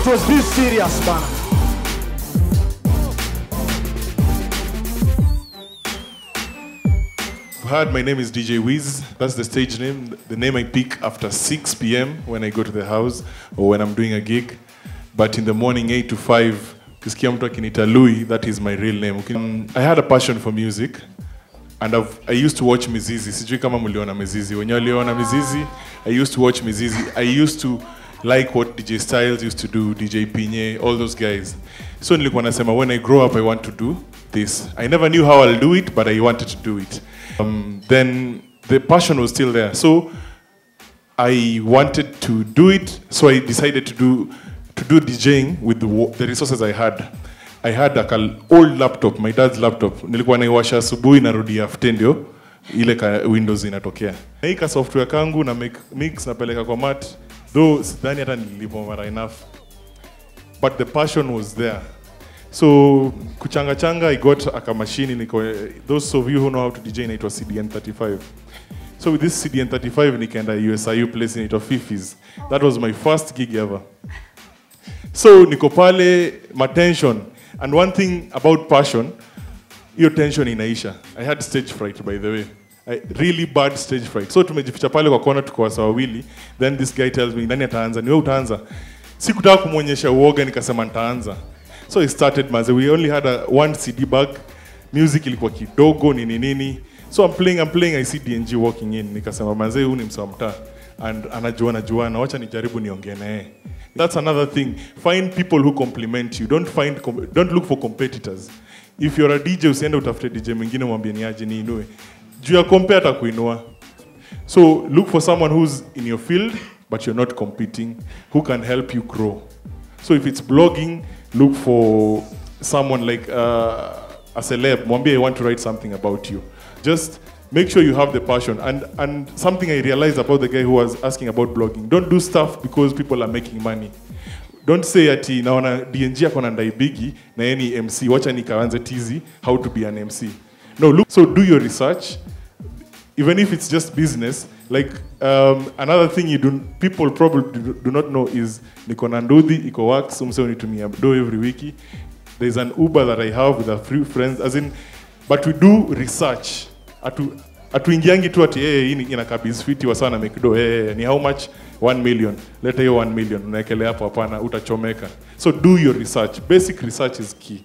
it was this serious, man. Fahad, my name is DJ Wiz. That's the stage name, the name I pick after 6 p.m. when I go to the house or when I'm doing a gig. But in the morning, 8 to 5, ukisikia mtu akiniita Louis, that is my real name. I had a passion for music. And I used to watch Mizizi. Sijui kama mliona Mizizi. Wenye waliona Mizizi, I used to watch Mizizi. I used to like what DJ Styles used to do, DJ Pinye, all those guys. So nilikuwa nasema, when I grow up, I want to do this. I never knew how I'll do it, but I wanted to do it. Then the passion was still there. So I wanted to do it, so I decided to do DJing with the resources I had. I had like an old laptop, my dad's laptop. Nilikuwa naiwasha asubuhi narudi after ndio ile ka Windows inatokea. Naika software kangu na make mix napeleka kwa mat. Though sidhani hata nililipo mara enough. But the passion was there. So kuchanga I got a machine those of you who know how to DJ inaitwa CDN 35. So with this CDN 35 nikaenda USIU place inaitwa Fifi's. That was my first gig ever. So niko pale my tension. And one thing about passion, your tension inaisha. I had stage fright, by the way. Really bad stage fright. So tumejificha pale kwa kona tukawasa wawili. Then this guy tells me, nani ataanza? Niwe utaanza. Sikutaka kumwonyesha uoga nikasema nitaanza. So I started maze. We only had one CD bag. Music ilikuwa kidogo, nini. So I'm playing, I see DNG walking in. Nikasema maze huu ni msawamta. And anajuana, wacha nijaribu niongene. That's another thing. Find people who compliment you. Don't look for competitors. If you're a DJ, usiende utafute DJ mwingine mwambie ni aje ni inue. Juu ya compare atakuinua. So look for someone who's in your field, but you're not competing, who can help you grow. So if it's blogging, look for someone like a celeb. Mwambie I want to write something about you. Just make sure you have the passion. And something I realized about the guy who was asking about blogging, don't do stuff because people are making money. Don't say ati naona DNG akona ndai bigi na any MC, wacha nikaanze tizi how to be an MC. No, look, so do your research, even if it's just business. Like another thing people probably do not know is nikona ndodhi iko works, umse unitumia do every week. There's an Uber that I have with a few friends, as in, but we do research. Atuingiangi tu ati hey, inakabiz fiti wasawa na McDo, hey, ni how much? 1 million. Leta hiyo 1 million. Unaekelea hapo hapana, utachomeka. So do your research. Basic research is key.